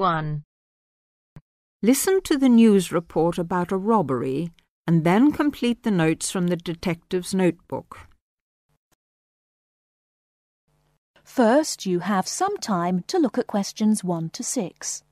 1. Listen to the news report about a robbery and then complete the notes from the detective's notebook. First, you have some time to look at questions 1 to 6.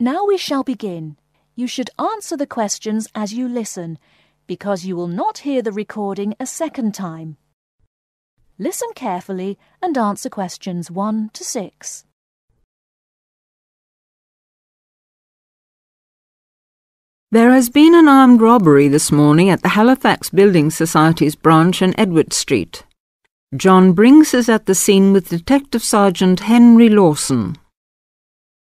Now we shall begin. You should answer the questions as you listen, because you will not hear the recording a second time. Listen carefully and answer questions 1 to 6. There has been an armed robbery this morning at the Halifax Building Society's branch in Edward Street. John Brinks is at the scene with Detective Sergeant Henry Lawson.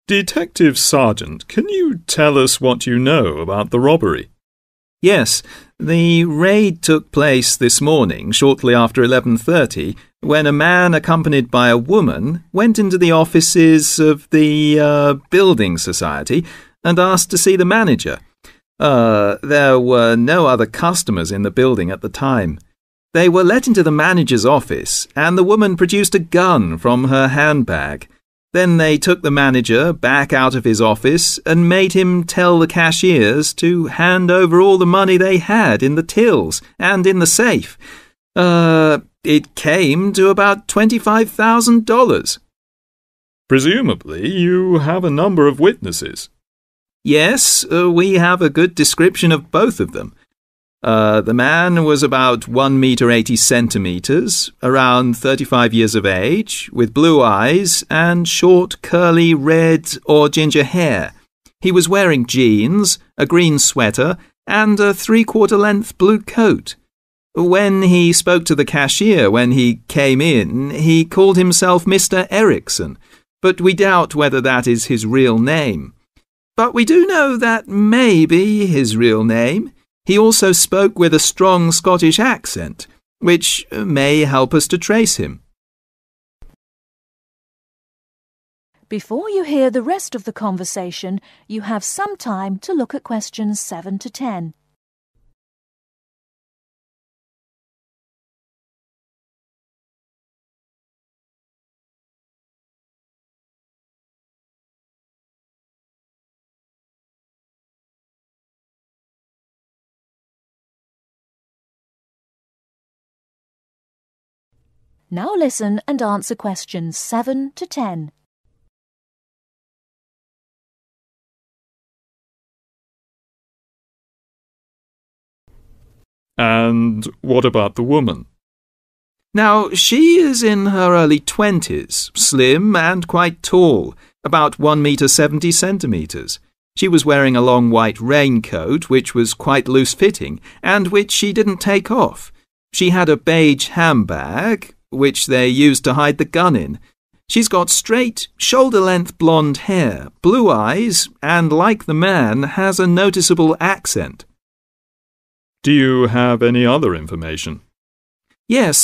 Detective Sergeant, can you tell us what you know about the robbery? Yes, the raid took place this morning shortly after 11:30 when a man accompanied by a woman went into the offices of the building society and asked to see the manager. There were no other customers in the building at the time. They were let into the manager's office and the woman produced a gun from her handbag. Then they took the manager back out of his office and made him tell the cashiers to hand over all the money they had in the tills and in the safe. It came to about $25,000. Presumably you have a number of witnesses. Yes, we have a good description of both of them. The man was about 1 meter 80 centimeters, around 35 years of age, with blue eyes and short curly red or ginger hair. He was wearing jeans, a green sweater, and a three-quarter length blue coat. When he spoke to the cashier when he came in, he called himself Mr. Ericsson, but we doubt whether that is his real name. But we do know that may be his real name. He also spoke with a strong Scottish accent, which may help us to trace him. Before you hear the rest of the conversation, you have some time to look at questions 7 to 10. Now listen and answer questions 7 to 10. And what about the woman? Now, she is in her early 20s, slim and quite tall, about 1 meter 70 centimeters. She was wearing a long white raincoat, which was quite loose-fitting, and which she didn't take off. She had a beige handbag, which they used to hide the gun in. She's got straight, shoulder-length blonde hair, blue eyes, and, like the man, has a noticeable accent. Do you have any other information? Yes,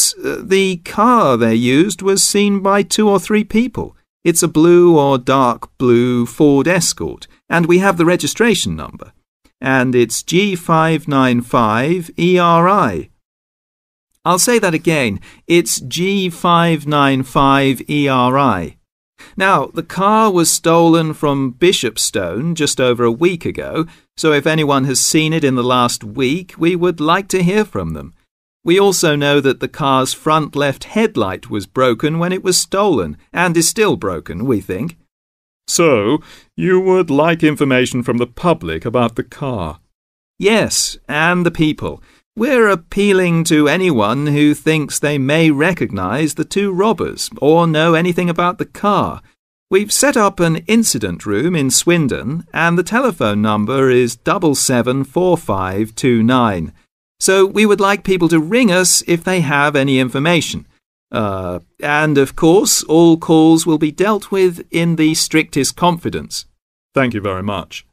the car they used was seen by 2 or 3 people. It's a blue or dark blue Ford Escort, and we have the registration number. And it's G595ERI. I'll say that again. It's G595ERI. Now, the car was stolen from Bishopstone just over a week ago, so if anyone has seen it in the last week, we would like to hear from them. We also know that the car's front left headlight was broken when it was stolen, and is still broken, we think. So, you would like information from the public about the car? Yes, and the people. We're appealing to anyone who thinks they may recognise the 2 robbers or know anything about the car. We've set up an incident room in Swindon and the telephone number is 774529. So we would like people to ring us if they have any information. And of course, all calls will be dealt with in the strictest confidence. Thank you very much.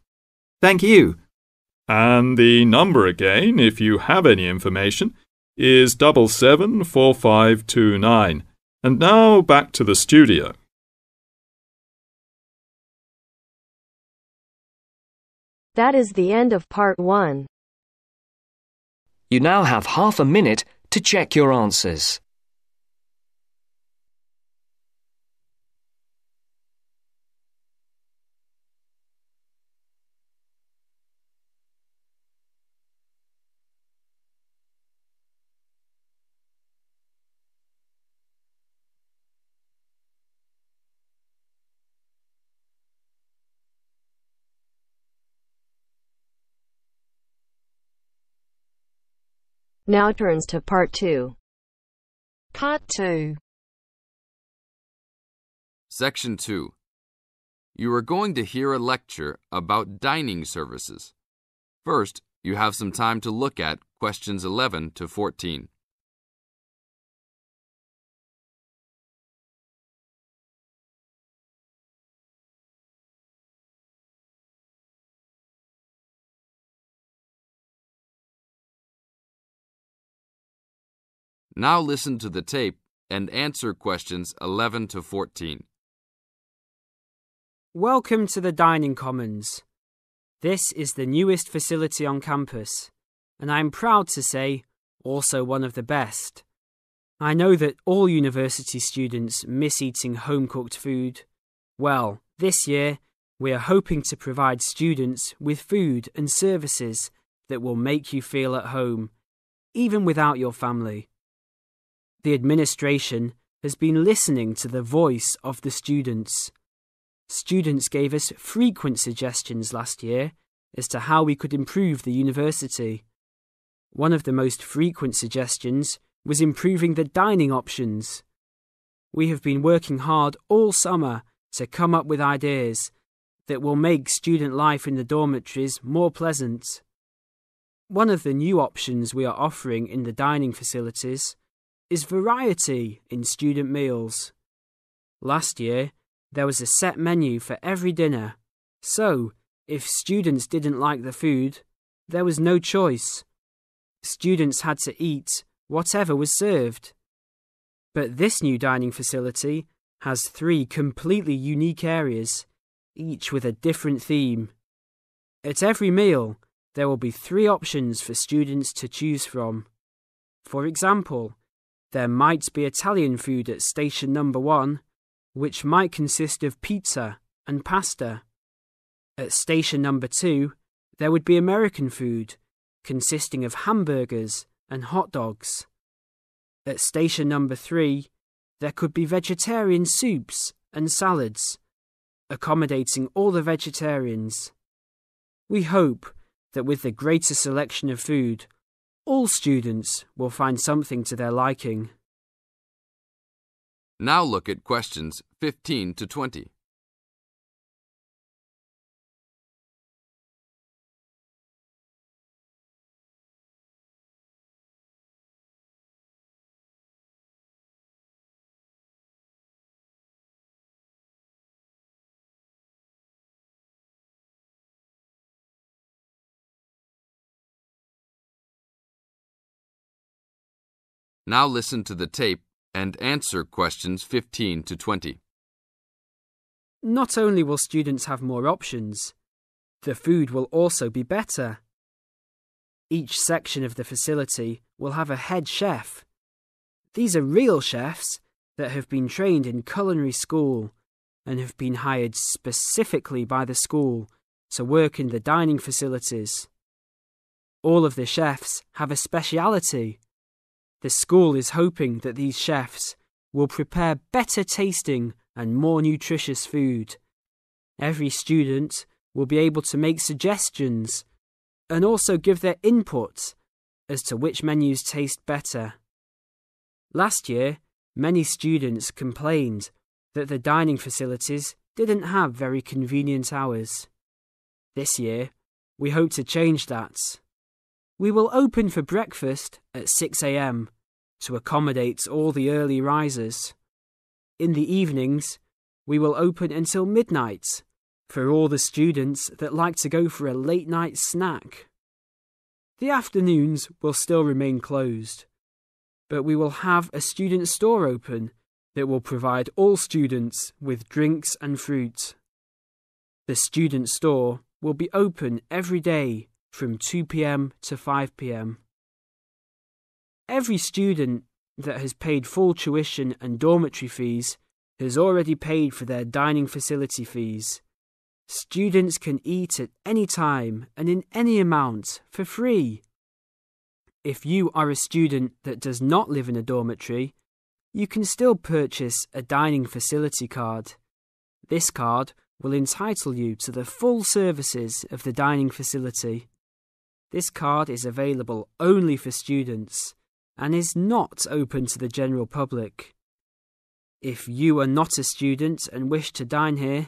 Thank you. And the number again, if you have any information. is 774529. And now back to the studio. That is the end of part one. You now have half a minute to check your answers. Now turns to part two. Part two. Section 2. You are going to hear a lecture about dining services. First, you have some time to look at questions 11 to 14. Now listen to the tape and answer questions 11 to 14. Welcome to the Dining Commons. This is the newest facility on campus, and I'm proud to say, also one of the best. I know that all university students miss eating home-cooked food. Well, this year, we are hoping to provide students with food and services that will make you feel at home, even without your family. The administration has been listening to the voice of the students. Students gave us frequent suggestions last year as to how we could improve the university. One of the most frequent suggestions was improving the dining options. We have been working hard all summer to come up with ideas that will make student life in the dormitories more pleasant. One of the new options we are offering in the dining facilities is variety in student meals. Last year, there was a set menu for every dinner, so if students didn't like the food, there was no choice. Students had to eat whatever was served. But this new dining facility has three completely unique areas, each with a different theme. At every meal, there will be three options for students to choose from. For example, there might be Italian food at station number 1, which might consist of pizza and pasta. At station number 2, there would be American food, consisting of hamburgers and hot dogs. At station number 3, there could be vegetarian soups and salads, accommodating all the vegetarians. We hope that with the greater selection of food, all students will find something to their liking. Now look at questions 15 to 20. Now listen to the tape and answer questions 15 to 20. Not only will students have more options, the food will also be better. Each section of the facility will have a head chef. These are real chefs that have been trained in culinary school and have been hired specifically by the school to work in the dining facilities. All of the chefs have a speciality. The school is hoping that these chefs will prepare better tasting and more nutritious food. Every student will be able to make suggestions and also give their input as to which menus taste better. Last year, many students complained that the dining facilities didn't have very convenient hours. This year, we hope to change that. We will open for breakfast at 6 a.m. to accommodate all the early risers. In the evenings, we will open until midnight for all the students that like to go for a late night snack. The afternoons will still remain closed, but we will have a student store open that will provide all students with drinks and fruit. The student store will be open every day from 2 p.m. to 5 p.m. Every student that has paid full tuition and dormitory fees has already paid for their dining facility fees. Students can eat at any time and in any amount for free. If you are a student that does not live in a dormitory, you can still purchase a dining facility card. This card will entitle you to the full services of the dining facility. This card is available only for students and is not open to the general public. If you are not a student and wish to dine here,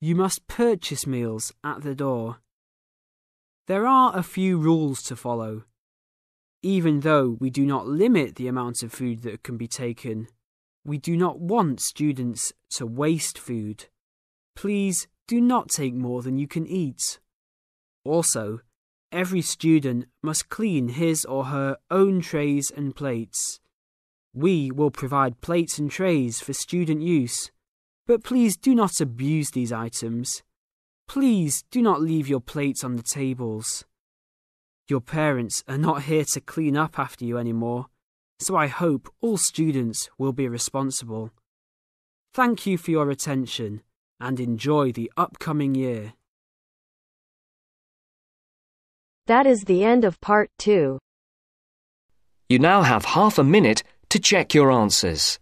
you must purchase meals at the door. There are a few rules to follow. Even though we do not limit the amount of food that can be taken, we do not want students to waste food. Please do not take more than you can eat. Also, every student must clean his or her own trays and plates. We will provide plates and trays for student use, but please do not abuse these items. Please do not leave your plates on the tables. Your parents are not here to clean up after you anymore, so I hope all students will be responsible. Thank you for your attention and enjoy the upcoming year. That is the end of part 2. You now have half a minute to check your answers.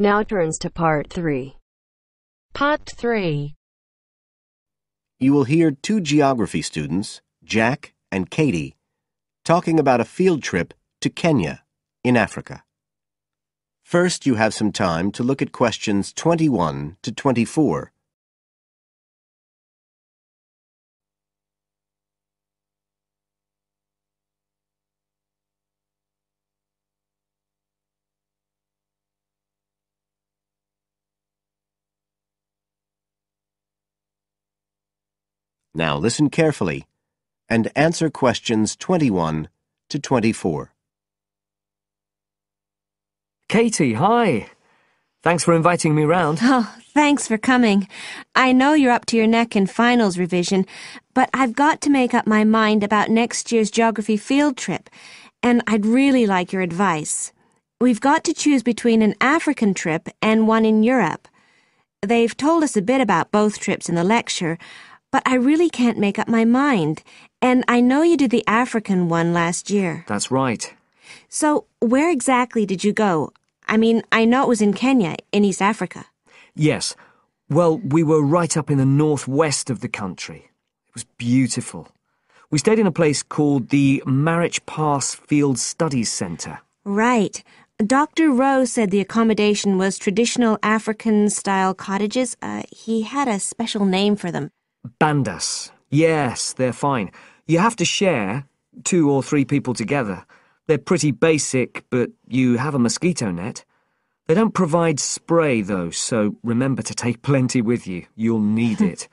Now turns to part 3. Part 3. You will hear two geography students, Jack and Katie, talking about a field trip to Kenya in Africa. First, you have some time to look at questions 21 to 24. Now listen carefully and answer questions 21 to 24. Katie, hi. Thanks for inviting me round. Oh, thanks for coming. I know you're up to your neck in finals revision, but I've got to make up my mind about next year's geography field trip, and I'd really like your advice. We've got to choose between an African trip and one in Europe. They've told us a bit about both trips in the lecture, but I really can't make up my mind, and I know you did the African one last year. That's right. So, where exactly did you go? I mean, I know it was in Kenya, in East Africa. Yes. Well, we were right up in the northwest of the country. It was beautiful. We stayed in a place called the Marich Pass Field Studies Centre. Right. Dr. Rowe said the accommodation was traditional African-style cottages. He had a special name for them. Bandas. Yes, they're fine. You have to share, 2 or 3 people together. They're pretty basic, but you have a mosquito net. They don't provide spray, though, so remember to take plenty with you. You'll need it.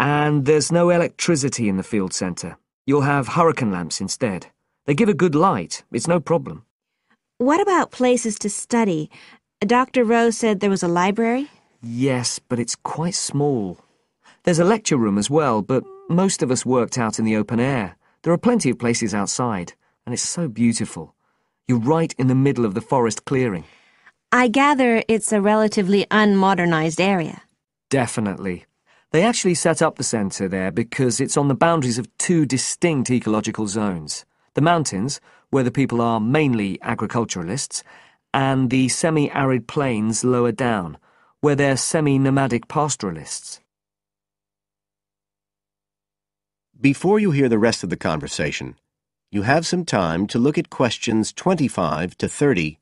And there's no electricity in the field centre. You'll have hurricane lamps instead. They give a good light. It's no problem. What about places to study? Dr. Rowe said there was a library? Yes, but it's quite small. There's a lecture room as well, but most of us worked out in the open air. There are plenty of places outside, and it's so beautiful. You're right in the middle of the forest clearing. I gather it's a relatively unmodernized area. Definitely. They actually set up the centre there because it's on the boundaries of 2 distinct ecological zones. The mountains, where the people are mainly agriculturalists, and the semi-arid plains lower down, where they're semi-nomadic pastoralists. Before you hear the rest of the conversation, you have some time to look at questions 25 to 30.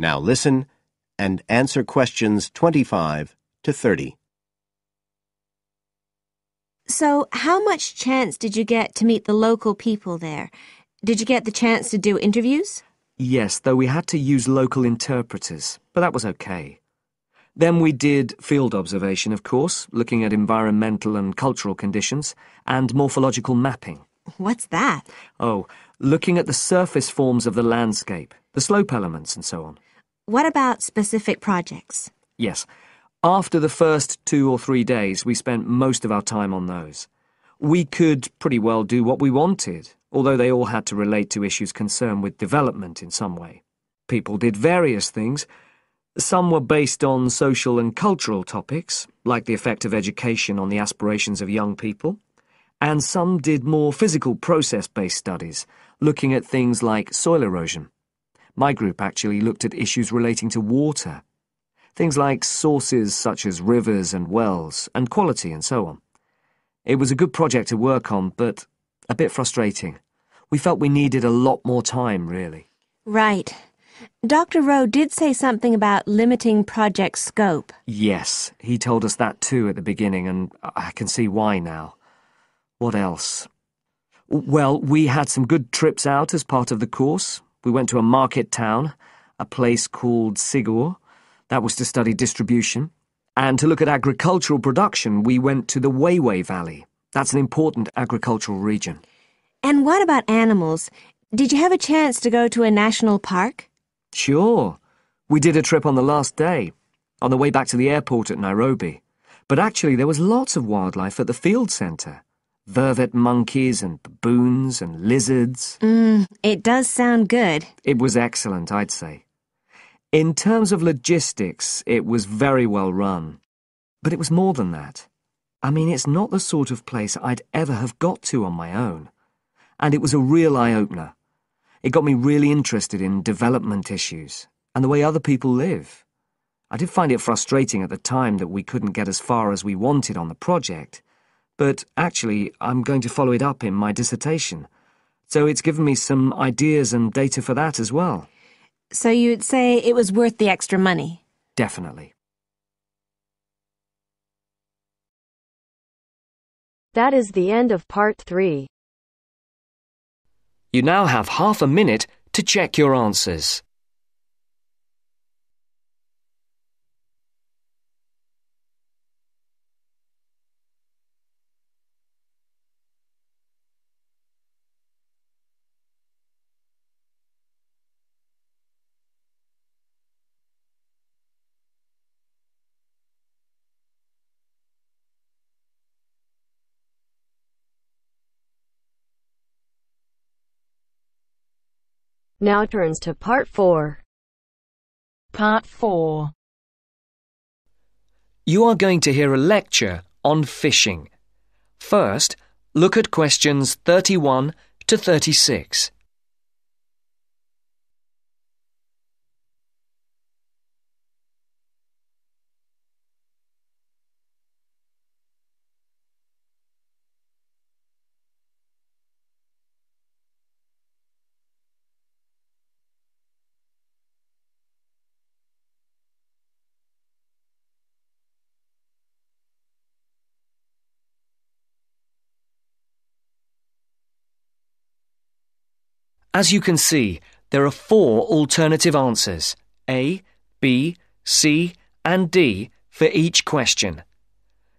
Now listen and answer questions 25 to 30. So, how much chance did you get to meet the local people there? Did you get the chance to do interviews? Yes, though we had to use local interpreters, but that was okay. Then we did field observation, of course, looking at environmental and cultural conditions, and morphological mapping. What's that? Oh, looking at the surface forms of the landscape, the slope elements and so on. What about specific projects? Yes. After the first 2 or 3 days, we spent most of our time on those. We could pretty well do what we wanted, although they all had to relate to issues concerned with development in some way. People did various things. Some were based on social and cultural topics, like the effect of education on the aspirations of young people, and some did more physical process-based studies, looking at things like soil erosion. My group actually looked at issues relating to water. Things like sources such as rivers and wells, and quality and so on. It was a good project to work on, but a bit frustrating. We felt we needed a lot more time, really. Right. Dr. Rowe did say something about limiting project scope. Yes, he told us that too at the beginning, and I can see why now. What else? Well, we had some good trips out as part of the course. We went to a market town, a place called Sigur. That was to study distribution. And to look at agricultural production, we went to the Weiwei Valley. That's an important agricultural region. And what about animals? Did you have a chance to go to a national park? Sure. We did a trip on the last day, on the way back to the airport at Nairobi. But actually, there was lots of wildlife at the field centre. Vervet monkeys and baboons and lizards. It does sound good. It was excellent, I'd say. In terms of logistics, it was very well run. But it was more than that. I mean, it's not the sort of place I'd ever have got to on my own. And it was a real eye-opener. It got me really interested in development issues and the way other people live. I did find it frustrating at the time that we couldn't get as far as we wanted on the project, but actually I'm going to follow it up in my dissertation. So it's given me some ideas and data for that as well. So you'd say it was worth the extra money? Definitely. That is the end of Part 3. You now have half a minute to check your answers. Now turns to Part 4. Part 4. You are going to hear a lecture on fishing. First, look at questions 31 to 36. As you can see, there are 4 alternative answers, A, B, C, and D, for each question.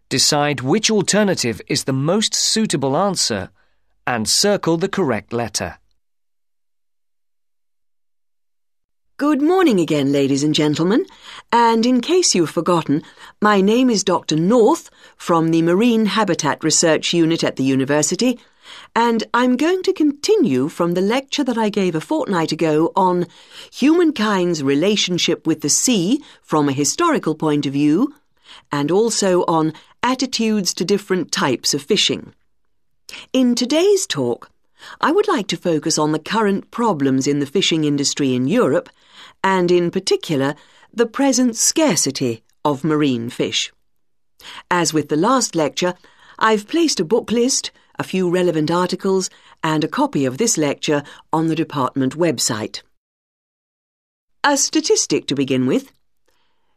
Decide which alternative is the most suitable answer and circle the correct letter. Good morning again, ladies and gentlemen. And in case you've forgotten, my name is Dr. North from the Marine Habitat Research Unit at the University, and I'm going to continue from the lecture that I gave a fortnight ago on humankind's relationship with the sea from a historical point of view, and also on attitudes to different types of fishing. In today's talk, I would like to focus on the current problems in the fishing industry in Europe, and in particular, the present scarcity of marine fish. As with the last lecture, I've placed a book list, a few relevant articles, and a copy of this lecture on the department website. A statistic to begin with.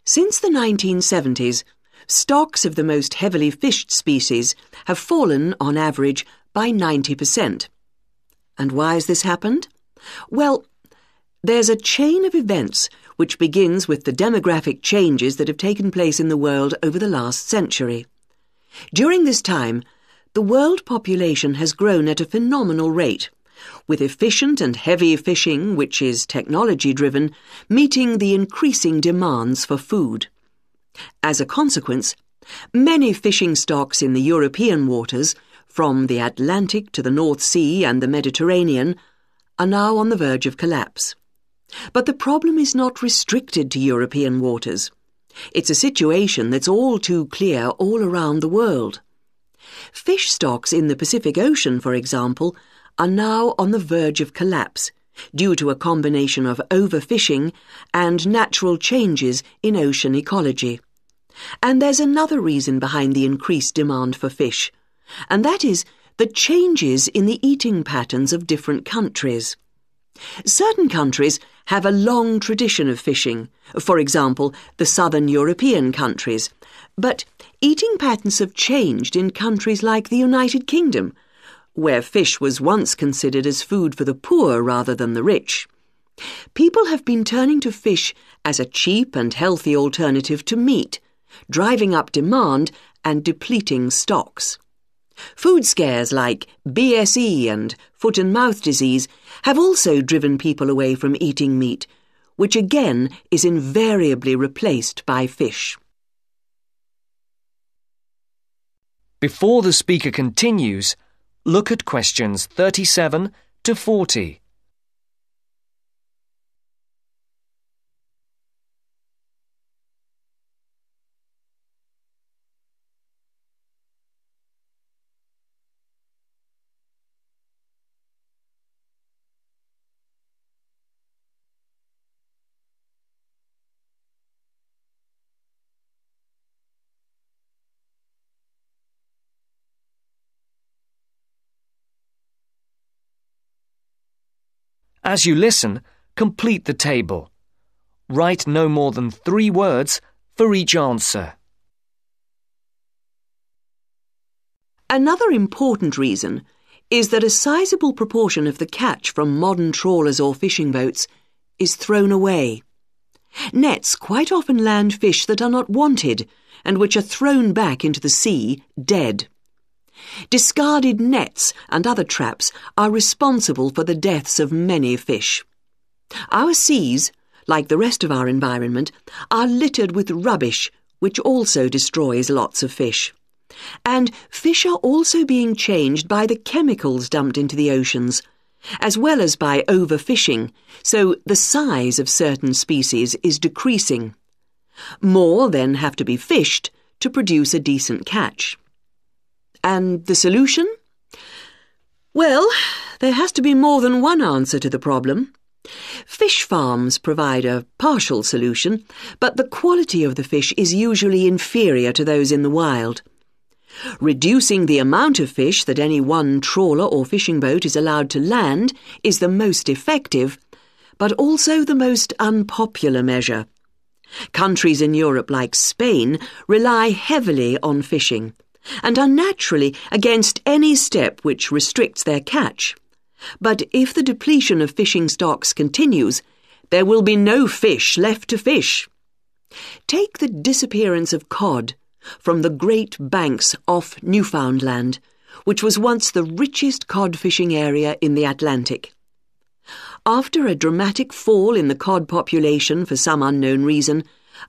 Since the 1970s, stocks of the most heavily fished species have fallen, on average, by 90%. And why has this happened? Well, there's a chain of events which begins with the demographic changes that have taken place in the world over the last century. During this time, the world population has grown at a phenomenal rate, with efficient and heavy fishing, which is technology-driven, meeting the increasing demands for food. As a consequence, many fishing stocks in the European waters, from the Atlantic to the North Sea and the Mediterranean, are now on the verge of collapse. But the problem is not restricted to European waters. It's a situation that's all too clear all around the world. Fish stocks in the Pacific Ocean, for example, are now on the verge of collapse due to a combination of overfishing and natural changes in ocean ecology. And there's another reason behind the increased demand for fish, and that is the changes in the eating patterns of different countries. Certain countries have a long tradition of fishing, for example, the southern European countries, but eating patterns have changed in countries like the United Kingdom, where fish was once considered as food for the poor rather than the rich. People have been turning to fish as a cheap and healthy alternative to meat, driving up demand and depleting stocks. Food scares like BSE and foot and mouth disease have also driven people away from eating meat, which again is invariably replaced by fish. Before the speaker continues, look at questions 37 to 40. As you listen, complete the table. Write no more than 3 words for each answer. Another important reason is that a sizable proportion of the catch from modern trawlers or fishing boats is thrown away. Nets quite often land fish that are not wanted and which are thrown back into the sea dead. Discarded nets and other traps are responsible for the deaths of many fish. Our seas, like the rest of our environment, are littered with rubbish, which also destroys lots of fish. And fish are also being changed by the chemicals dumped into the oceans, as well as by overfishing, so the size of certain species is decreasing. More then have to be fished to produce a decent catch. And the solution? Well, there has to be more than one answer to the problem. Fish farms provide a partial solution, but the quality of the fish is usually inferior to those in the wild. Reducing the amount of fish that any one trawler or fishing boat is allowed to land is the most effective, but also the most unpopular measure. Countries in Europe like Spain rely heavily on fishing, and are naturally against any step which restricts their catch. But if the depletion of fishing stocks continues, there will be no fish left to fish. Take the disappearance of cod from the Great Banks off Newfoundland, which was once the richest cod fishing area in the Atlantic. After a dramatic fall in the cod population for some unknown reason,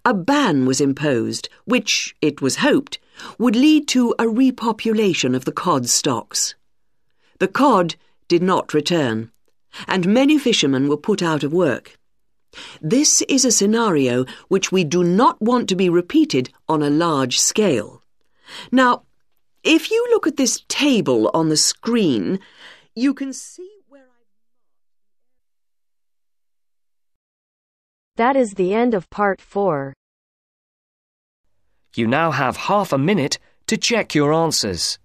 a ban was imposed, which, it was hoped, would lead to a repopulation of the cod stocks. The cod did not return, and many fishermen were put out of work. This is a scenario which we do not want to be repeated on a large scale. Now, if you look at this table on the screen, you can see where I've marked. That is the end of part 4. You now have half a minute to check your answers.